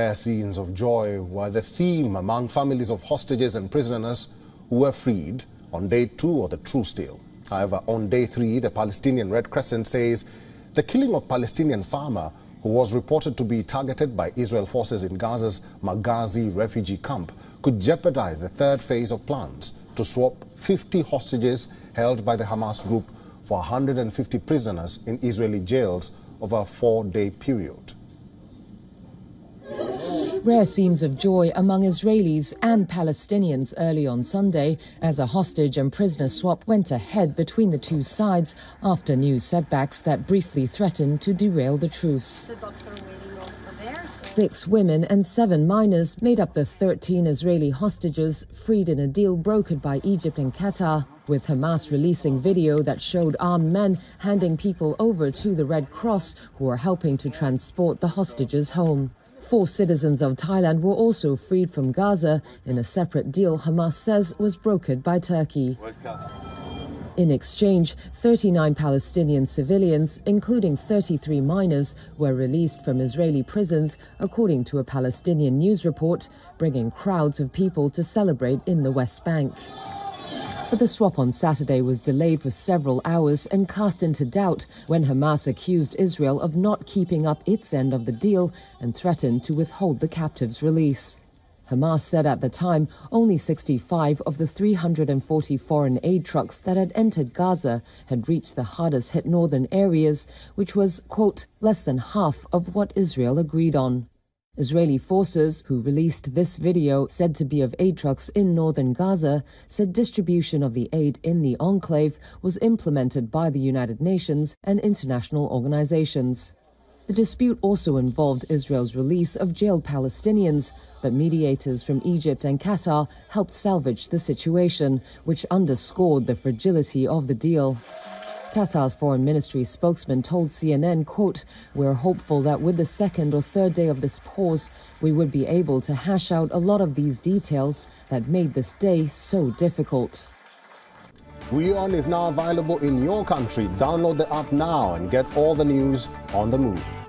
Rare scenes of joy were the theme among families of hostages and prisoners who were freed on day 2 of the truce deal. However, on day 3, the Palestinian Red Crescent says the killing of Palestinian farmer who was reported to be targeted by Israel forces in Gaza's Maghazi refugee camp could jeopardize the third phase of plans to swap 50 hostages held by the Hamas group for 150 prisoners in Israeli jails over a 4-day period. Rare scenes of joy among Israelis and Palestinians early on Sunday as a hostage and prisoner swap went ahead between the two sides after new setbacks that briefly threatened to derail the truce. 6 women and 7 minors made up the 13 Israeli hostages freed in a deal brokered by Egypt and Qatar, with Hamas releasing video that showed armed men handing people over to the Red Cross who were helping to transport the hostages home. 4 citizens of Thailand were also freed from Gaza in a separate deal Hamas says was brokered by Turkey. In exchange, 39 Palestinian civilians, including 33 minors, were released from Israeli prisons, according to a Palestinian news report, bringing crowds of people to celebrate in the West Bank. But the swap on Saturday was delayed for several hours and cast into doubt when Hamas accused Israel of not keeping up its end of the deal and threatened to withhold the captives' release. Hamas said at the time only 65 of the 340 foreign aid trucks that had entered Gaza had reached the hardest-hit northern areas, which was, quote, less than half of what Israel agreed on. Israeli forces, who released this video said to be of aid trucks in northern Gaza, said distribution of the aid in the enclave was implemented by the United Nations and international organizations. The dispute also involved Israel's release of jailed Palestinians, but mediators from Egypt and Qatar helped salvage the situation, which underscored the fragility of the deal. Qatar's foreign ministry spokesman told CNN, quote, we're hopeful that with the second or third day of this pause, we would be able to hash out a lot of these details that made this day so difficult. WION is now available in your country. Download the app now and get all the news on the move.